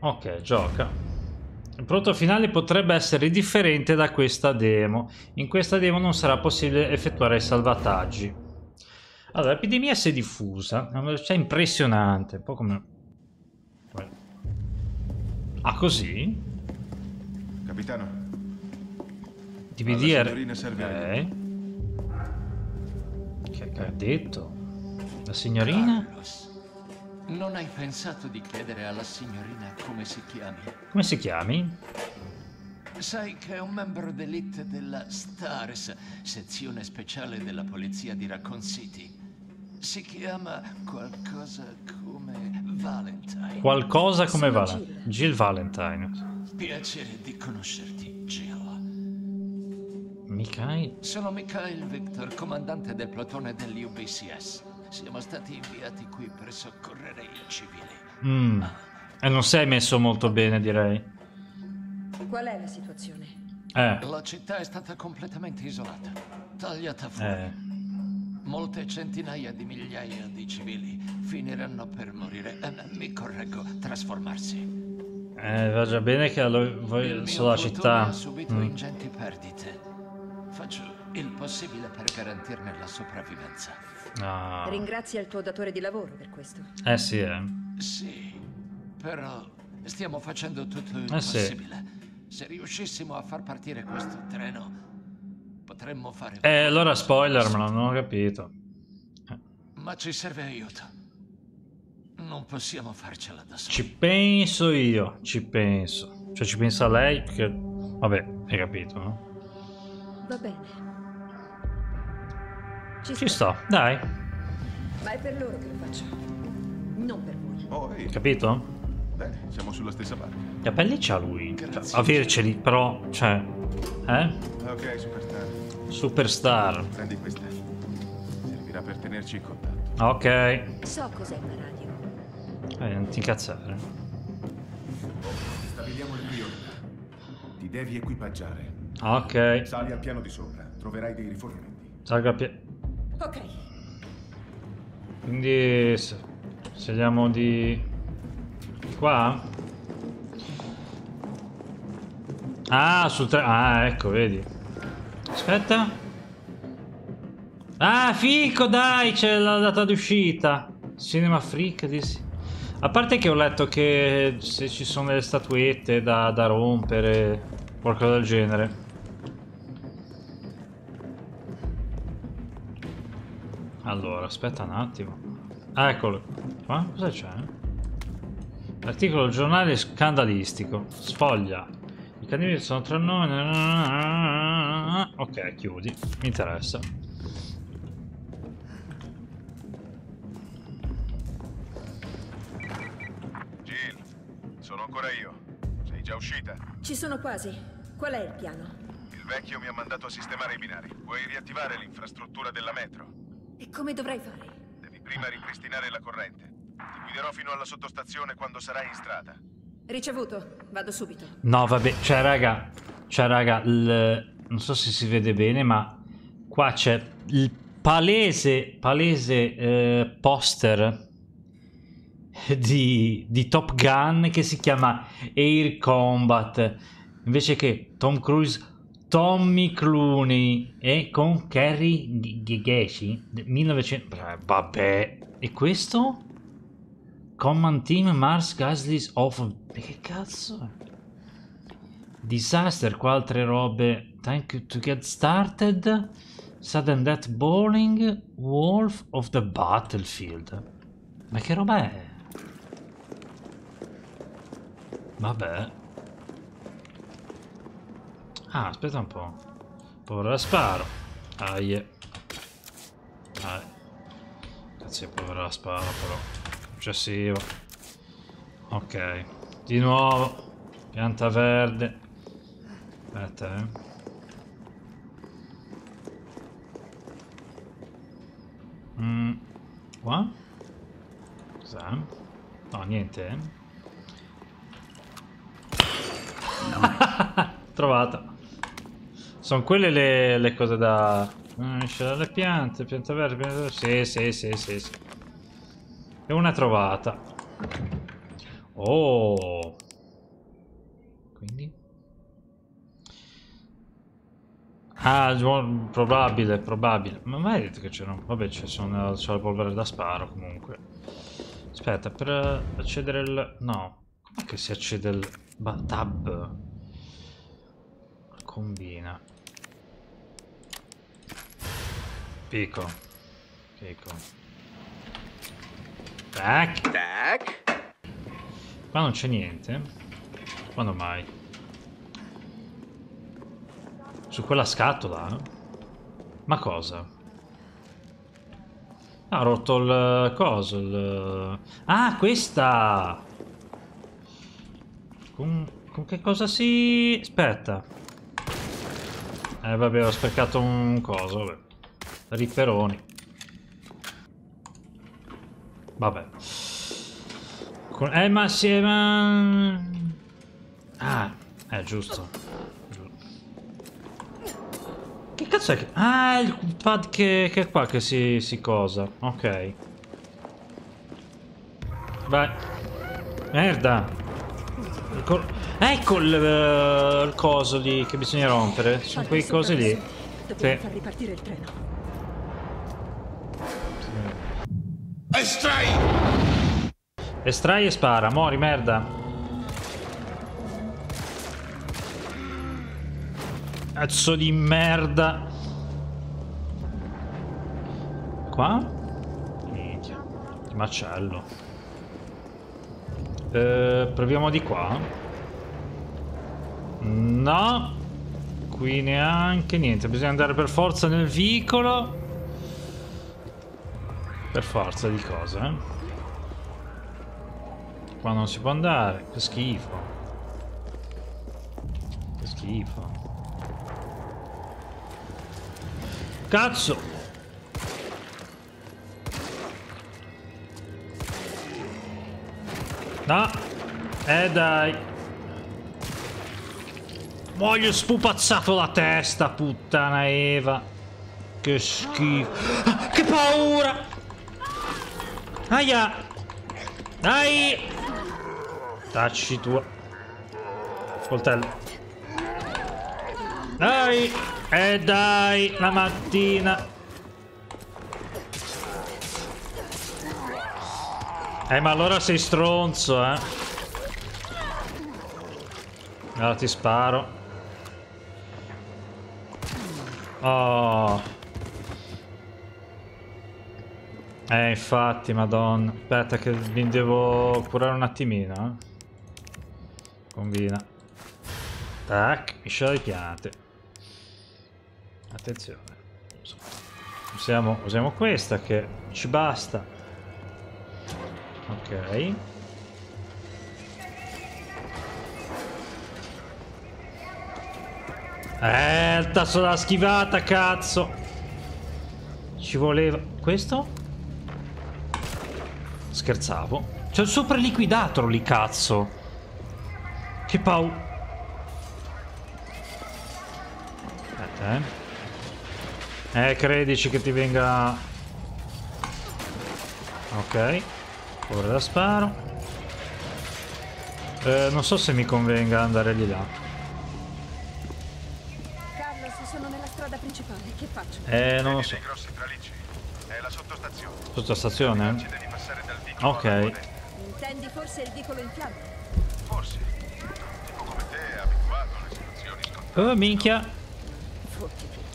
Ok, gioca. Il prodotto finale potrebbe essere differente da questa demo. In questa demo non sarà possibile effettuare i salvataggi. Allora, l'epidemia si è diffusa, è una velocità impressionante, un po' come... Ah, così? Capitano. DVDR. Ok. Che ha detto? La signorina? Carlos, non hai pensato di chiedere alla signorina come si chiami? Come si chiami? Sai che è un membro d'élite della STARS, sezione speciale della polizia di Raccoon City. Si chiama qualcosa come Valentine. Qualcosa come Valentine. Jill Valentine. Piacere di conoscerti, Jill. Mikhail? Sono Mikhail Victor, comandante del plotone dell'UBCS. Siamo stati inviati qui per soccorrere i civili. E non sei messo molto bene, direi. Qual è la situazione? La città è stata completamente isolata, tagliata fuori. Molte centinaia di migliaia di civili finiranno per morire. Mi correggo, trasformarsi. Va già bene che voi sulla città. Il mio plotone ha subito ingenti perdite. Faccio il possibile per garantirne la sopravvivenza. Ringrazia il tuo datore di lavoro per questo. Sì, però stiamo facendo tutto il possibile. Se riuscissimo a far partire questo treno, potremmo fare... allora spoiler, ma non ho capito. Ma ci serve aiuto. Non possiamo farcela da soli. Ci penso io, ci penso. Cioè ci pensa lei, perché... Vabbè, hai capito, no? Va bene. Ci sto, dai. Ma è per loro che lo faccio, non per voi. Capito? Bene, siamo sulla stessa barca. Che capelli c'ha lui? Grazie. Averceli, però, cioè... Ok, superstar. Superstar. Prendi questa. Servirà per tenerci in contatto. Ok. So cos'è la radio. Non ti incazzare. Stabiliamo il priorità. Ti devi equipaggiare. Ok. Sali al piano di sopra, troverai dei rifornimenti. Salga al piano. Ok. Quindi saliamo di qua. Ah, sul tre. Ah, ecco, vedi. Aspetta. Ah, fico, dai, c'è la data di uscita. Cinema Freak, dici. A parte che ho letto che se ci sono delle statuette da rompere, qualcosa del genere. Allora, aspetta un attimo. Ah, eccolo. Qua cosa c'è? L'articolo del giornale scandalistico. Sfoglia. I candidati sono tra noi. Ok, chiudi. Mi interessa. Jill, sono ancora io. Sei già uscita? Ci sono quasi. Qual è il piano? Il vecchio mi ha mandato a sistemare i binari. Vuoi riattivare l'infrastruttura della metro? E come dovrai fare? Devi prima ripristinare la corrente. Ti guiderò fino alla sottostazione quando sarai in strada. Ricevuto, vado subito. No, vabbè, cioè raga, non so se si vede bene, ma qua c'è il palese poster di Top Gun che si chiama Air Combat, invece che Tom Cruise... Tommy Clooney e con Kerry Ghegeshi 1900. Vabbè, e questo? Command Team Mars Gaslis of. Che cazzo? Disaster, qua altre robe. Thank you to get started. Sudden Death Bowling. Wolf of the Battlefield. Ma che roba è? Vabbè. Ah, aspetta un po'. Povera sparo. Aie. Cazzo, povera sparo, però. Successivo. Ok. Di nuovo. Pianta verde. Aspetta, Qua? Cos'è? No, niente, Trovata. Sono quelle le cose da... le piante, pianta verde, pianta verde... Sì. E una trovata. Oh! Ah, probabile, probabile. Ma mai detto che c'era un... Vabbè, c'è la polvere da sparo, comunque. Aspetta, per accedere al... No. Com'è che si accede al... tab? Combina. Pico. Pico. Tac. Tac. Qua non c'è niente. Quando mai? Su quella scatola? Ma cosa? Ha rotto il coso. Il... Ah, questa! Con che cosa si... Aspetta. Vabbè, ho speccato un coso. Vabbè. Ripperoni. Vabbè. Ma si... Ma... Ah, è giusto. Che cazzo è che... Ah, il pad che è qua che si cosa. Ok. Vai. Merda. Ecco il coso lì che bisogna rompere. Sono quei cosi lì. Dobbiamo far ripartire il treno. Estrai! Estrai e spara. Mori, merda. Cazzo di merda. Qua? Minchia. Di macello. Proviamo di qua. No. Qui neanche niente. Bisogna andare per forza nel vicolo. Per forza di cosa, eh? Qua non si può andare. Che schifo. Che schifo. Cazzo! No! Dai! Voglio spupazzato la testa, puttana Eva! Che schifo! Ah, che paura! Aia! Dai! Tacci tua! Coltello! Dai! Dai, la mattina. Ma allora sei stronzo, eh. Allora ti sparo. Oh. Infatti, madonna. Aspetta che mi devo curare un attimino, eh. Combina. Tac, miscela le piante. Attenzione. Usiamo questa che ci basta. Ok. Il tasto della schivata, cazzo. Ci voleva... Questo? Scherzavo. C'è il super liquidatore lì, cazzo. Che paura. Aspetta, eh. Credici che ti venga... Ok. Ora la sparo. Non so se mi convenga andare di là. Carlos, sono nella strada principale. Che faccio? Non lo so. È la sottostazione. Sottostazione? Ok. Intendi forse il vicolo in fiamme? Forse. Tipo come te è abituato alle situazioni. Oh, minchia.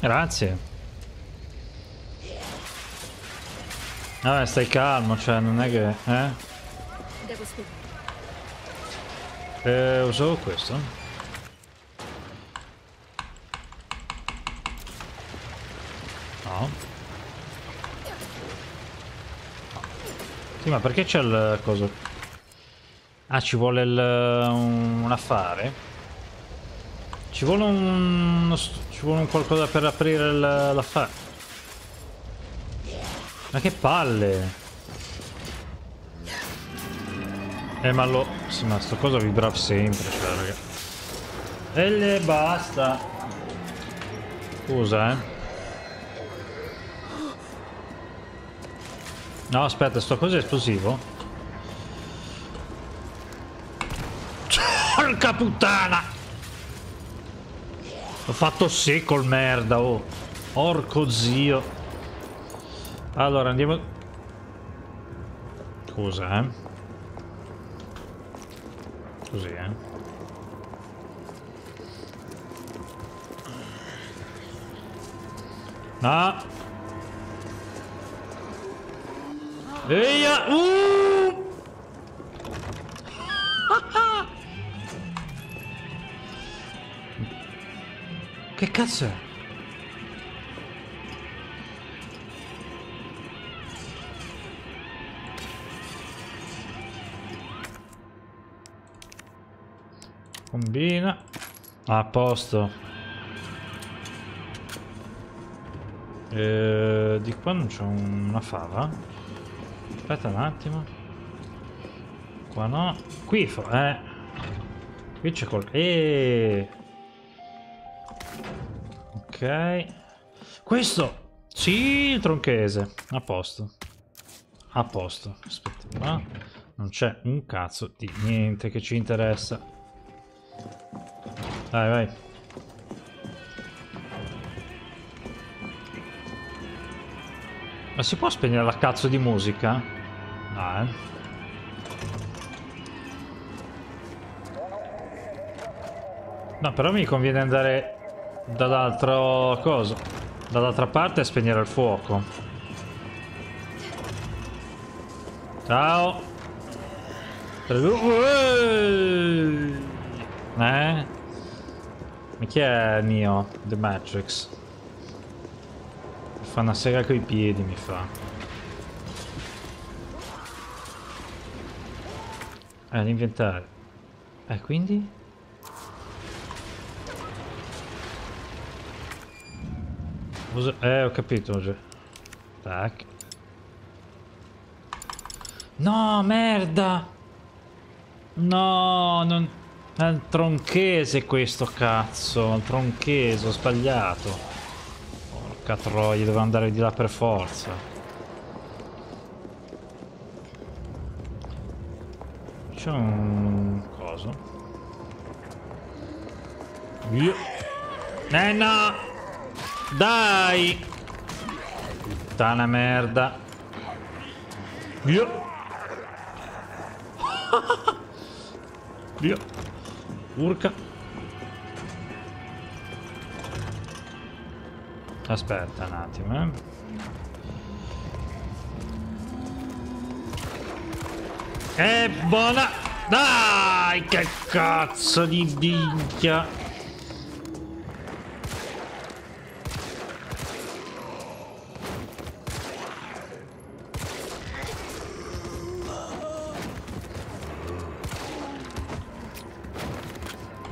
Grazie. Vabbè, stai calmo, cioè, non è che... Devo spiegare. Usavo questo. No. Sì, ma perché c'è il coso? Ah, ci vuole un affare? Ci vuole un... Ci vuole un qualcosa per aprire l'affare. Ma che palle! Ma lo... Sì, ma sto cosa vibra sempre, cioè, raga. E le basta! Scusa, eh. No, aspetta, sto cosa è esplosivo? Porca puttana! L'ho fatto secco il merda, oh. Porco zio. Allora, andiamo... Cosa, eh? Così, eh? No. Eia! Che cazzo è? Combina. A posto. Di qua non c'è una fava? Aspetta un attimo. Qua no. Qui fa... Qui c'è qualcosa... Ok. Questo! Sì, il tronchese. A posto. A posto. Aspetta qua. Non c'è un cazzo di niente che ci interessa. Dai, vai. Ma si può spegnere la cazzo di musica? No, eh. No, però mi conviene andare dall'altra cosa. Dall'altra parte e spegnere il fuoco. Ciao. Ma chi è Neo? The Matrix. Fa una sega coi piedi, mi fa. L'inventario. Quindi? Ho capito. Tac. No, merda! No, non... È il tronchese questo, cazzo. Il tronchese, ho sbagliato. Catroia, devo andare di là per forza. C'è un coso. Via. No! Dai! Puttana merda. Via. Via. Urca. Aspetta un attimo, eh. E buona! Dai, che cazzo di minchia!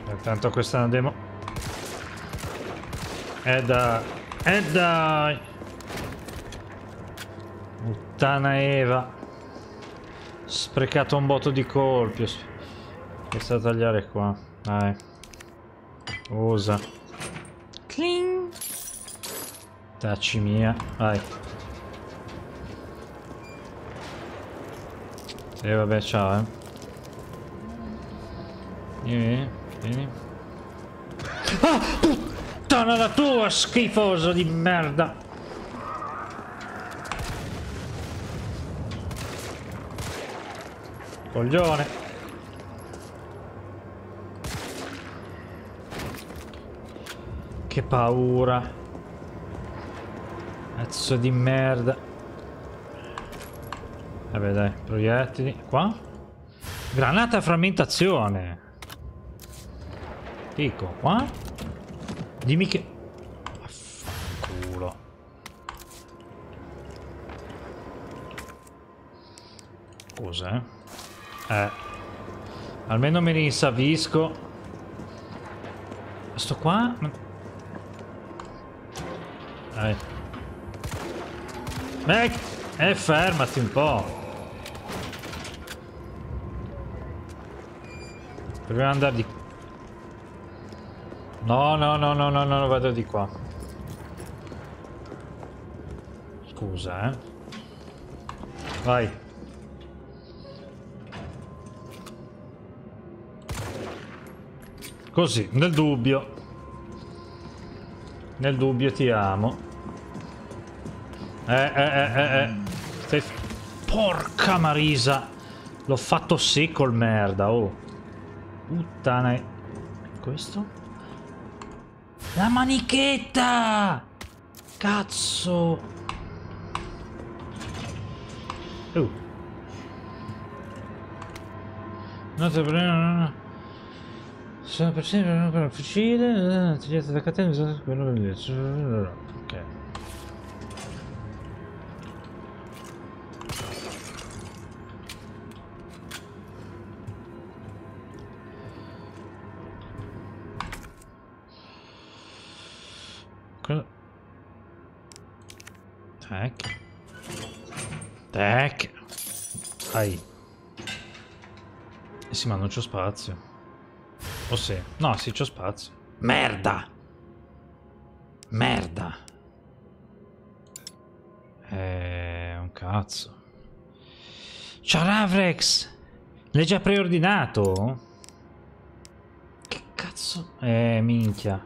Intanto questa è una demo. È da... E dai! Puttana Eva! Sprecato un botto di colpi. Basta tagliare qua. Dai. Usa. Cling! Tacci mia. Vai. E vabbè, ciao, eh. Vieni. Ah! Puttana! Sono la tua, schifoso di merda! Coglione! Che paura! Cazzo di merda! Vabbè dai, proiettili. Qua? Granata a frammentazione! Dico, qua? Dimmi che... Affanculo. Cos'è? Almeno me ne insavisco. Sto qua? Fermati un po'. Dobbiamo andare di... No, vado di qua. Scusa, eh. Vai. Così, nel dubbio. Nel dubbio ti amo. Stai... Porca Marisa! L'ho fatto sì col merda, oh. Puttana. Questo? La manichetta! Cazzo! No, no. Sono per sempre per un fucile, tagliate da catena, usate quello per lì. Ok. Quello... Tac. Tac. Ai. Sì, ma non c'ho spazio. Oh sì, no, sì, c'ho spazio. Merda! Merda! Un cazzo. Ciao Ravrex! L'hai già preordinato? Che cazzo? Minchia.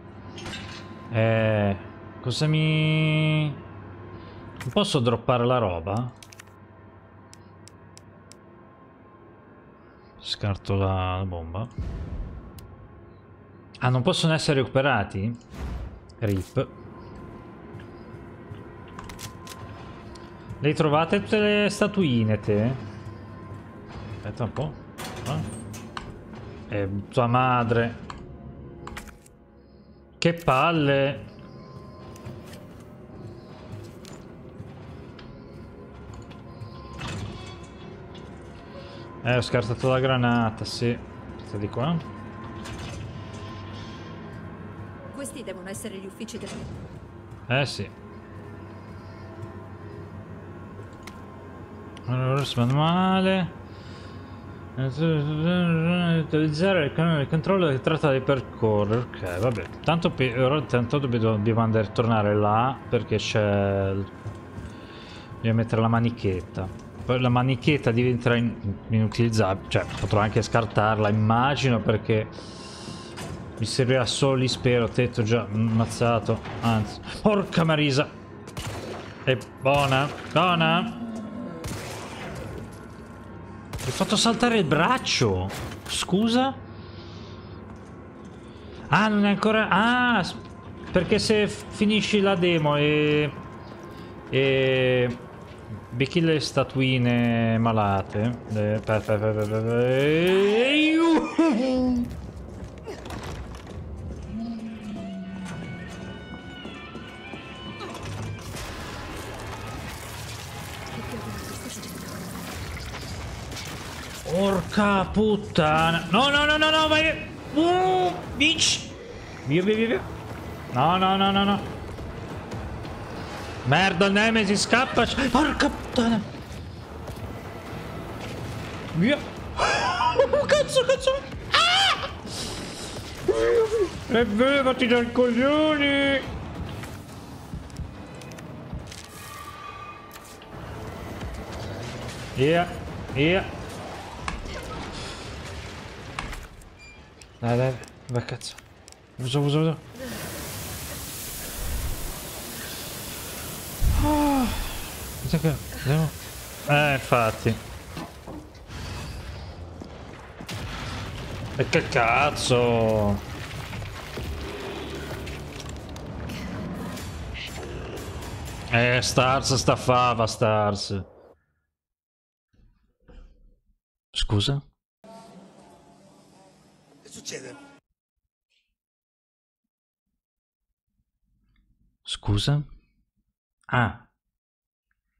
Cosa mi... Non posso droppare la roba? Scarto la bomba. Ah, non possono essere recuperati? Rip. Le hai trovate tutte le statuine, te? Aspetta un po'. Tua madre. Che palle. Ho scartato la granata, sì. Aspetta di qua. Questi devono essere gli uffici del... sì. Allora, manuale. Utilizzare il controllo che tratta di percorrere. Ok, vabbè. Tanto dobbiamo andare a tornare là perché c'è... Dobbiamo mettere la manichetta. Poi la manichetta diventerà inutilizzabile. Cioè, potrò anche scartarla, immagino, perché... Mi servirà solo lì, spero. Tetto già ammazzato. Anzi. Porca Marisa. È buona. Buona. Mi ho fatto saltare il braccio. Scusa. Ah, non è ancora... Ah, perché se finisci la demo e becchi le statuine malate. Porca puttana. No, no, no, no, no, vai. Bitch. Via, via, via, via. No, no, no, no, no. Merda, Nemesis, scappa. Porca puttana. Via. Cazzo, cazzo. Ah! E via, fatti dal coglioni. Via, via. Dai, dai, vai, cazzo. Uso. Infatti. E che cazzo? STARS sta fava, STARS. Scusa? Scusa? Ah.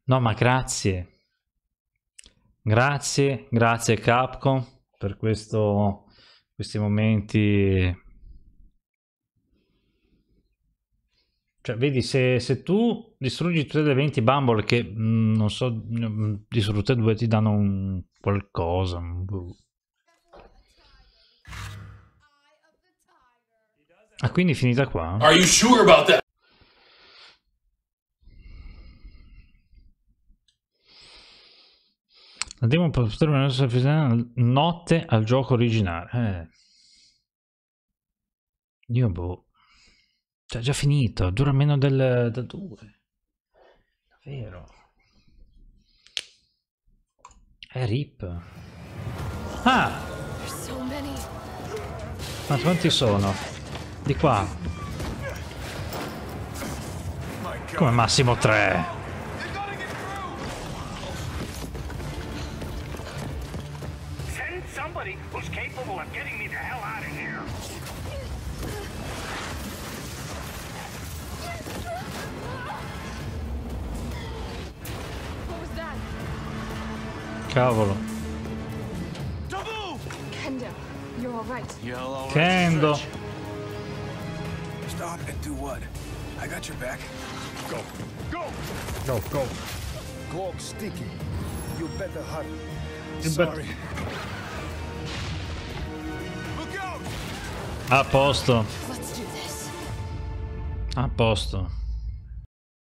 No, ma grazie. Grazie, grazie Capcom per questi momenti. Cioè, vedi, se tu distruggi tutte le 20 bambole che, non so, distrutte due ti danno un qualcosa. Ah, quindi è finita qua? Are you sure about that? Andiamo per poter essere notte al gioco originale. Io boh. Cioè, già finito, dura meno del da 2. Davvero. È rip. Ah! Ma quanti sono? Di qua. Come massimo 3. Cavolo. Kendo. Stop and do what? I got your back. Go. Go. Go, go. Glock sticky. You better hurry. Sorry. A posto. A posto.